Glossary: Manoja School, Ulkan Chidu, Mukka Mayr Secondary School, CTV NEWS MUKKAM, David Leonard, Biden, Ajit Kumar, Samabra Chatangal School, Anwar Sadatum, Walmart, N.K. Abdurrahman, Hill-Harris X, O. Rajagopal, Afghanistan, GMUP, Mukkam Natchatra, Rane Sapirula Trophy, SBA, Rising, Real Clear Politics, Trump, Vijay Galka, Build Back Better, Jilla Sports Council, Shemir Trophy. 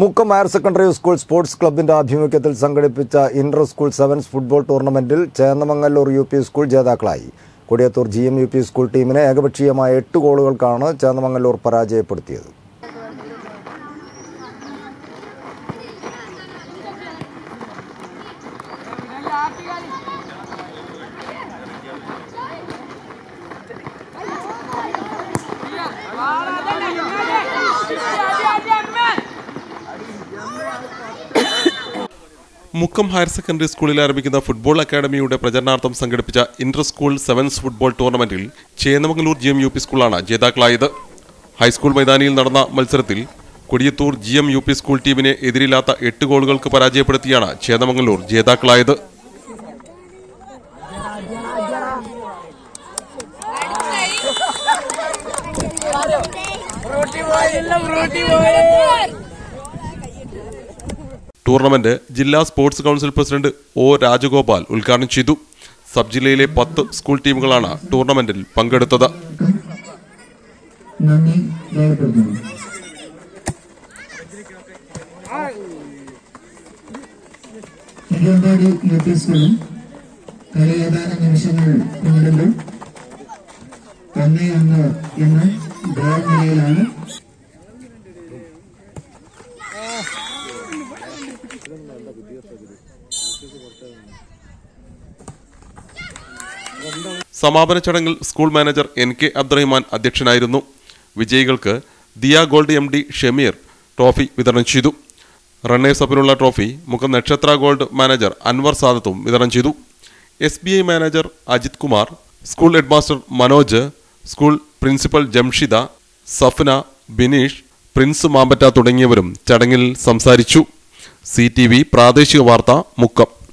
Mukka Mayr Secondary School Sports Club in the Adhimukyathil Sanghadipicha Inter School Sevens Football Tournament in Chennamangalur UP School Jadakalai. Kodayathur GMUP School Team in Agabachiyamaya 8 goalukalkana Chennamangalur Parajayapeduthiyathu. Mukkam Higher Secondary School in the Football Academy, Prajanartham Sanghadipicha Inter School Sevens Football Tournament, Chennamangalur GMUP School Ana, Jethaklayathu. High School Maidanil Nadana Malsarathil, Kodayathur GMUP School Team in Edirilata 8 goalukalkku Parajayapeduthiyana, Chennamangalur Jethaklayathu. Tournament, Jilla Sports Council President O. Rajagopal, Ulkan Chidu, Sub-Jillile 10 school teamukalana tournamentil pankeduthathu. Samabra Chatangal School Manager N.K. Abdurrahman Adhyakshanayirunnu. Vijay Galka, Gold MD Shemir Trophy Vitharanam Cheyidu. Rane Sapirula Trophy, Mukkam Natchatra Gold Manager Anwar Sadatum Vitharanam Cheyidu. SBA Manager Ajit Kumar, School Headmaster Manoja, School Principal Jamshida, Safna, Binish, Prince Mambata Tudangiyavarum Chadangil Samsarichu. CTV Pradeshika Vartha Mukkam.